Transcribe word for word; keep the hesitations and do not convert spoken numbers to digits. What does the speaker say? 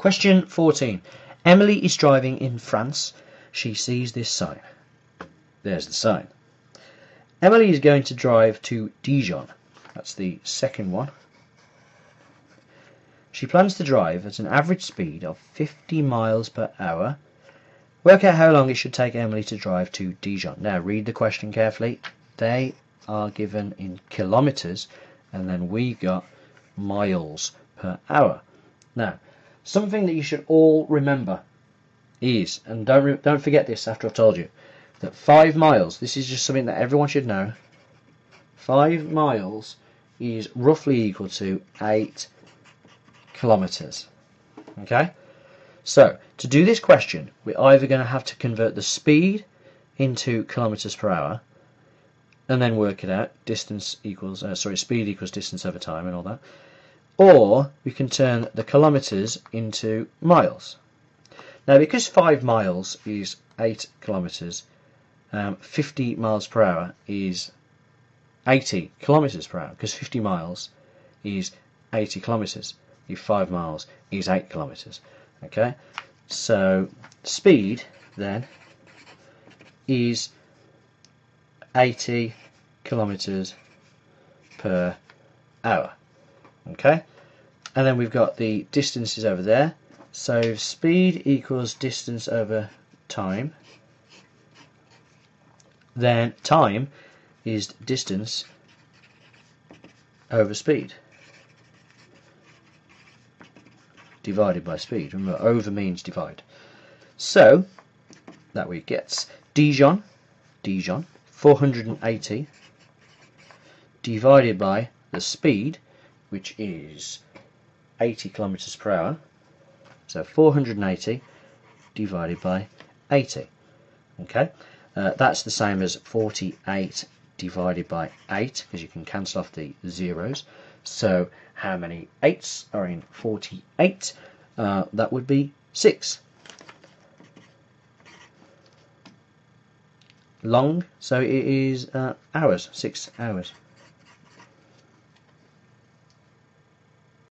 Question fourteen. Emily is driving in France. She sees this sign. There's the sign. Emily is going to drive to Dijon. That's the second one. She plans to drive at an average speed of fifty miles per hour. Work out how long it should take Emily to drive to Dijon. Now read the question carefully. They are given in kilometres and then we got miles per hour. Now, something that you should all remember is, and don't, don't forget this after I've told you, that five miles, this is just something that everyone should know, five miles is roughly equal to eight kilometres. Okay? So, to do this question, we're either going to have to convert the speed into kilometres per hour and then work it out, distance equals, uh, sorry, speed equals distance over time and all that, or we can turn the kilometres into miles. Now, because five miles is eight kilometres, um, fifty miles per hour is eighty kilometres per hour, because fifty miles is eighty kilometres, if five miles is eight kilometres. Okay, so speed then is eighty kilometers per hour. Okay, and then we've got the distances over there. So speed equals distance over time. Then time is distance over speed. Divided by speed. Remember, over means divide. So that we gets Dijon, Dijon, four hundred eighty divided by the speed, which is eighty kilometers per hour. So four hundred eighty divided by eighty. Okay, uh, that's the same as forty-eight divided by eight, because you can cancel off the zeros. So how many eights are in forty-eight? Uh, that would be six. Long, so it is uh, hours, six hours.